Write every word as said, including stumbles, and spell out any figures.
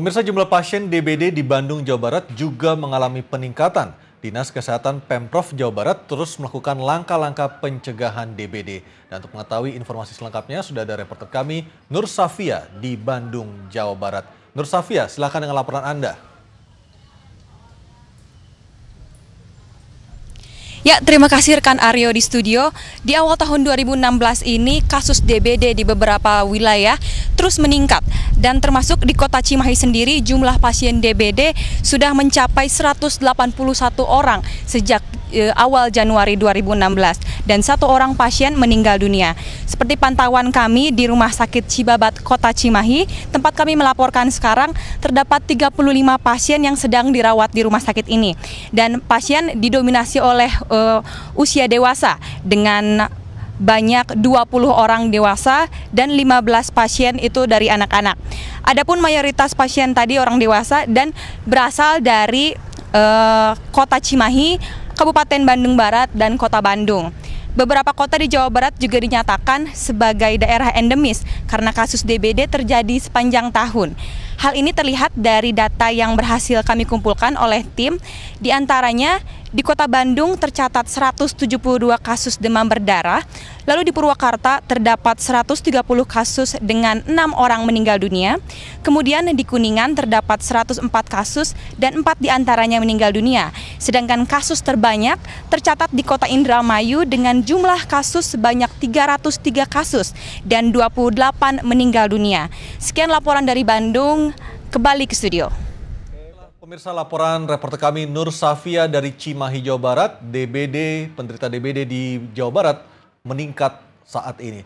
Pemirsa, jumlah pasien D B D di Bandung, Jawa Barat juga mengalami peningkatan. Dinas Kesehatan Pemprov Jawa Barat terus melakukan langkah-langkah pencegahan D B D. Dan untuk mengetahui informasi selengkapnya, sudah ada reporter kami, Nur Safia di Bandung, Jawa Barat. Nur Safia, silakan dengan laporan Anda. Ya, terima kasih rekan Aryo di studio. Di awal tahun dua ribu enam belas ini kasus D B D di beberapa wilayah terus meningkat dan termasuk di kota Cimahi sendiri jumlah pasien D B D sudah mencapai seratus delapan puluh satu orang sejak e, awal Januari dua ribu enam belas dan satu orang pasien meninggal dunia. Seperti pantauan kami di Rumah Sakit Cibabat Kota Cimahi, tempat kami melaporkan sekarang terdapat tiga puluh lima pasien yang sedang dirawat di rumah sakit ini dan pasien didominasi oleh Uh, usia dewasa dengan banyak dua puluh orang dewasa dan lima belas pasien itu dari anak-anak. Adapun mayoritas pasien tadi orang dewasa dan berasal dari uh, kota Cimahi, Kabupaten Bandung Barat dan Kota Bandung. Beberapa kota di Jawa Barat juga dinyatakan sebagai daerah endemis karena kasus D B D terjadi sepanjang tahun. Hal ini terlihat dari data yang berhasil kami kumpulkan oleh tim. Di antaranya di Kota Bandung tercatat seratus tujuh puluh dua kasus demam berdarah, lalu di Purwakarta terdapat seratus tiga puluh kasus dengan enam orang meninggal dunia. Kemudian di Kuningan terdapat seratus empat kasus dan empat diantaranya meninggal dunia. Sedangkan kasus terbanyak tercatat di Kota Indramayu dengan jumlah kasus sebanyak tiga ratus tiga kasus dan dua puluh delapan meninggal dunia. Sekian laporan dari Bandung, kembali ke studio. Pemirsa, laporan reporter kami Nur Safia dari Cimahi, Jawa Barat. D B D, penderita D B D di Jawa Barat meningkat saat ini.